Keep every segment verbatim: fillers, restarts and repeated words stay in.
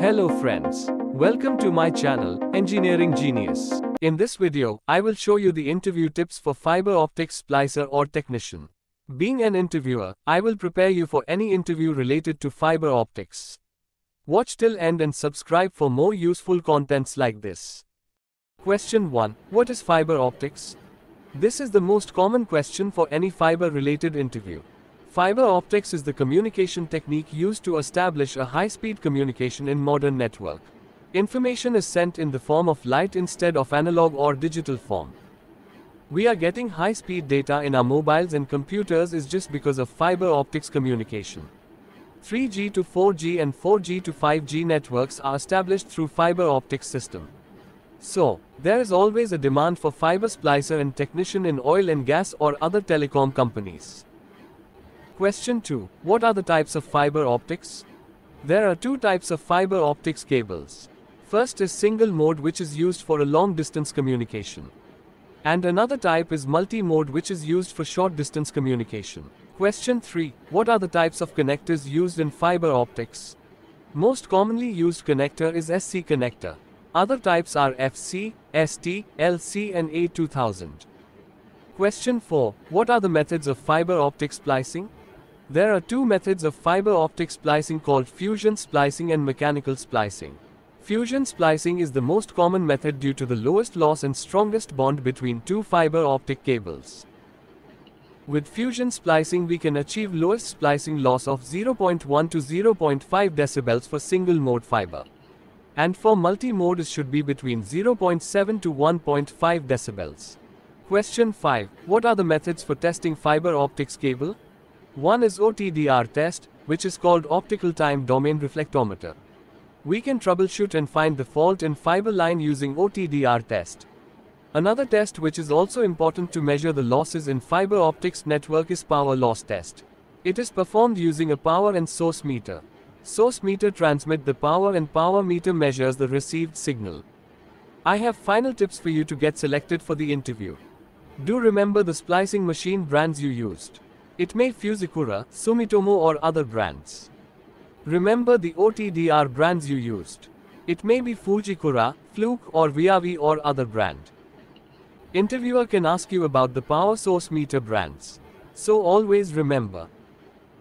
Hello friends, welcome to my channel, Engineering Genius. In this video, I will show you the interview tips for fiber optic splicer or technician. Being an interviewer, I will prepare you for any interview related to fiber optics. Watch till end and subscribe for more useful contents like this. Question one. What is fiber optics? This is the most common question for any fiber-related interview. Fiber optics is the communication technique used to establish a high-speed communication in modern network. Information is sent in the form of light instead of analog or digital form. We are getting high-speed data in our mobiles and computers is just because of fiber optics communication. three G to four G and four G to five G networks are established through fiber optics system. So, there is always a demand for fiber splicer and technician in oil and gas or other telecom companies. Question two. What are the types of fiber optics? There are two types of fiber optics cables. First is single mode, which is used for a long distance communication. And another type is multi-mode, which is used for short distance communication. Question three. What are the types of connectors used in fiber optics? Most commonly used connector is S C connector. Other types are F C, S T, L C and A two thousand. Question four. What are the methods of fiber optic splicing? There are two methods of fiber optic splicing called fusion splicing and mechanical splicing. Fusion splicing is the most common method due to the lowest loss and strongest bond between two fiber optic cables. With fusion splicing we can achieve lowest splicing loss of zero point one to zero point five decibels for single mode fiber. And for multi-mode it should be between zero point seven to one point five decibels. Question five. What are the methods for testing fiber optics cable? One is O T D R test, which is called Optical Time Domain Reflectometer. We can troubleshoot and find the fault in fiber line using O T D R test. Another test which is also important to measure the losses in fiber optics network is power loss test. It is performed using a power and source meter. Source meter transmits the power and power meter measures the received signal. I have final tips for you to get selected for the interview. Do remember the splicing machine brands you used. It may Fujikura, Sumitomo or other brands. Remember the O T D R brands you used. It may be Fujikura, Fluke or V R V or other brand. Interviewer can ask you about the power source meter brands. So always remember.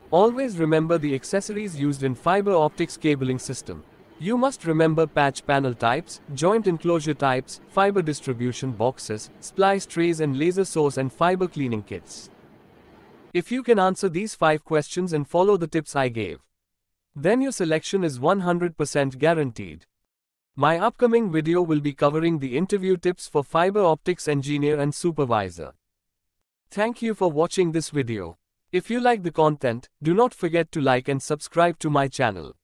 Always remember the accessories used in fiber optics cabling system. You must remember patch panel types, joint enclosure types, fiber distribution boxes, splice trays and laser source and fiber cleaning kits. If you can answer these five questions and follow the tips I gave, then your selection is one hundred percent guaranteed. My upcoming video will be covering the interview tips for fiber optics engineer and supervisor. Thank you for watching this video. If you like the content, do not forget to like and subscribe to my channel.